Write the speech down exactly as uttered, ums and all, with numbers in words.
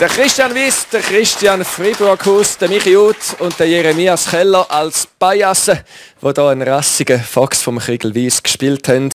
Der Christian Wyss, der Christian Freiburghaus, der Michi Jud und der Jeremias Keller als Pajasse, die hier einen rassigen Fox vom Kriegel Wyss gespielt haben.